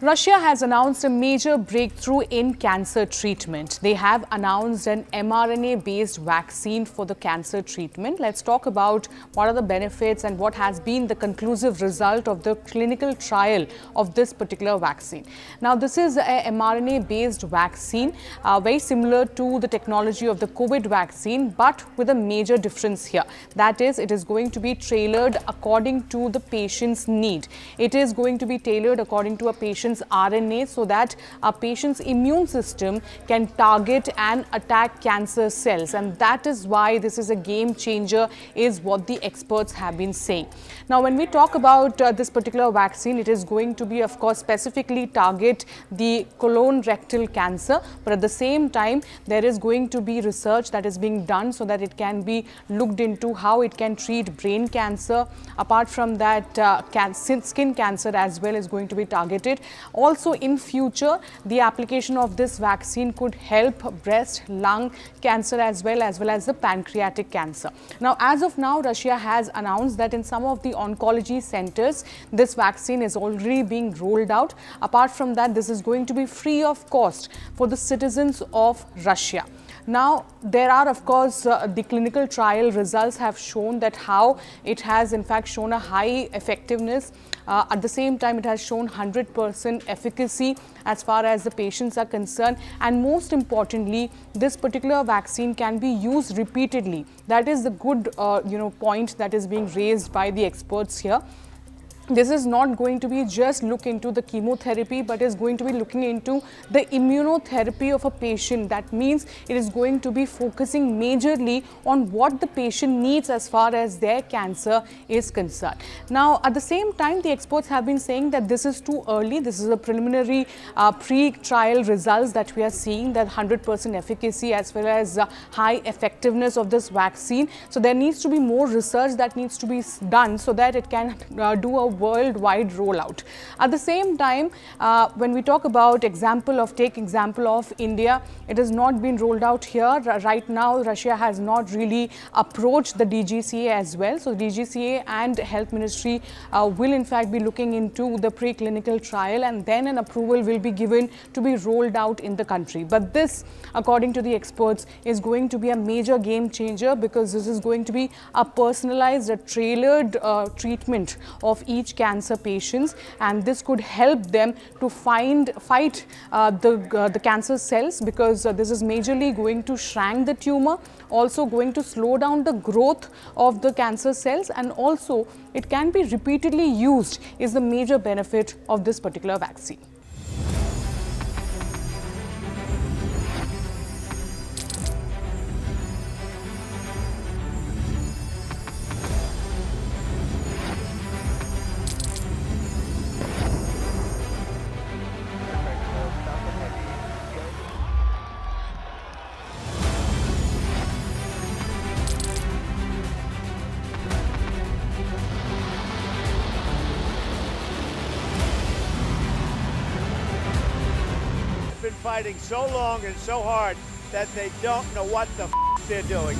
Russia has announced a major breakthrough in cancer treatment. They have announced an mRNA-based vaccine for the cancer treatment. Let's talk about what are the benefits and what has been the conclusive result of the clinical trial of this particular vaccine. Now, this is a mRNA-based vaccine, very similar to the technology of the COVID vaccine, but with a major difference here. That is, it is going to be tailored according to the patient's need. It is going to be tailored according to a patient's RNA so that a patient's immune system can target and attack cancer cells, and that is why this is a game changer, is what the experts have been saying. Now, when we talk about this particular vaccine, it is going to be, of course, specifically target the colon rectal cancer, but at the same time there is going to be research that is being done so that it can be looked into how it can treat brain cancer. Apart from that, skin cancer as well is going to be targeted. Also, in future, the application of this vaccine could help breast, lung cancer as well as the pancreatic cancer. Now, as of now, Russia has announced that in some of the oncology centers, this vaccine is already being rolled out. Apart from that, this is going to be free of cost for the citizens of Russia. Now, there are, of course, the clinical trial results have shown that how it has in fact shown a high effectiveness. At the same time, it has shown 100% efficacy as far as the patients are concerned, and most importantly, this particular vaccine can be used repeatedly. That is the good point that is being raised by the experts here. This is not going to be just look into the chemotherapy, but is going to be looking into the immunotherapy of a patient. That means it is going to be focusing majorly on what the patient needs as far as their cancer is concerned. Now, at the same time, the experts have been saying that this is too early. This is a preliminary pre-trial results that we are seeing, that 100% efficacy as well as high effectiveness of this vaccine. So there needs to be more research that needs to be done so that it can do a worldwide rollout. At the same time, when we talk about take example of India, it has not been rolled out here. Right now, Russia has not really approached the DGCA as well. So DGCA and Health Ministry will in fact be looking into the preclinical trial, and then an approval will be given to be rolled out in the country. But this, according to the experts, is going to be a major game changer, because this is going to be a personalized, a tailored treatment of each cancer patients, and this could help them to fight the cancer cells, because this is majorly going to shrink the tumor, also going to slow down the growth of the cancer cells, and also it can be repeatedly used is the major benefit of this particular vaccine. Fighting so long and so hard that they don't know what the f*** they're doing.